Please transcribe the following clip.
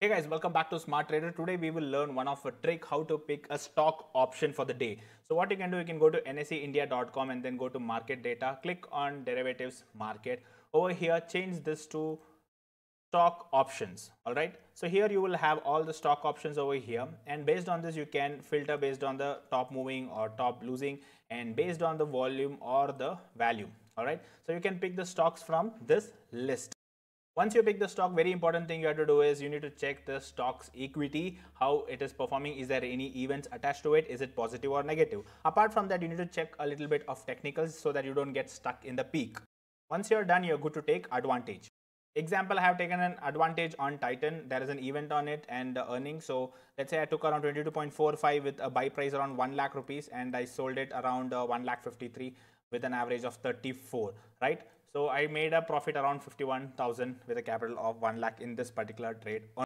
Hey guys, welcome back to Smart Trader. Today we will learn one of a trick how to pick a stock option for the day. So what you can do, you can go to nseindia.com and then go to market data, click on derivatives market. Over here, change this to stock options. All right. So here you will have all the stock options over here, and based on this, you can filter based on the top moving or top losing and based on the volume or the value. All right. So you can pick the stocks from this list. Once you pick the stock, very important thing you have to do is you need to check the stock's equity, how it is performing. Is there any events attached to it? Is it positive or negative? Apart from that, you need to check a little bit of technicals so that you don't get stuck in the peak. Once you're done, you're good to take advantage. Example, I have taken an advantage on Titan. There is an event on it and the earnings. So let's say I took around 22.45 with a buy price around 1 lakh rupees and I sold it around 1 lakh 53 with an average of 34, right? So I made a profit around 51,000 with a capital of 1 lakh in this particular trade.